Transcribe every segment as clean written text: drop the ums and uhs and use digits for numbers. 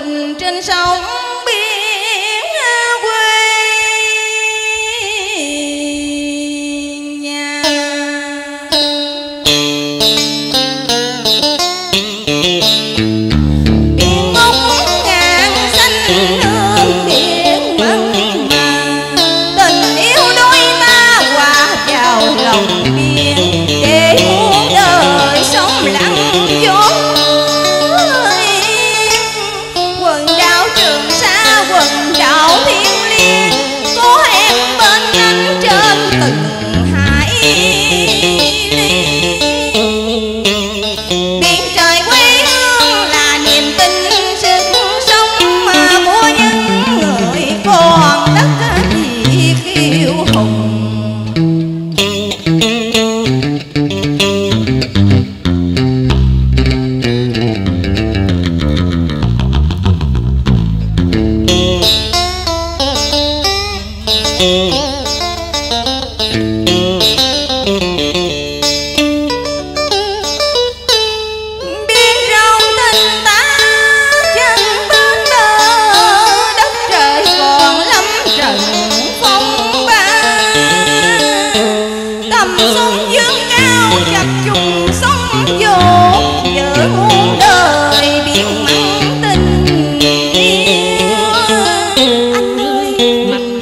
lình trên sông biển quê nhà. Biển ngốc ngàn xanh nước biển mặn mà, tình yêu đôi ta hòa vào lòng biển để muôn đời sống lặng gió.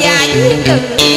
Hãy subscribe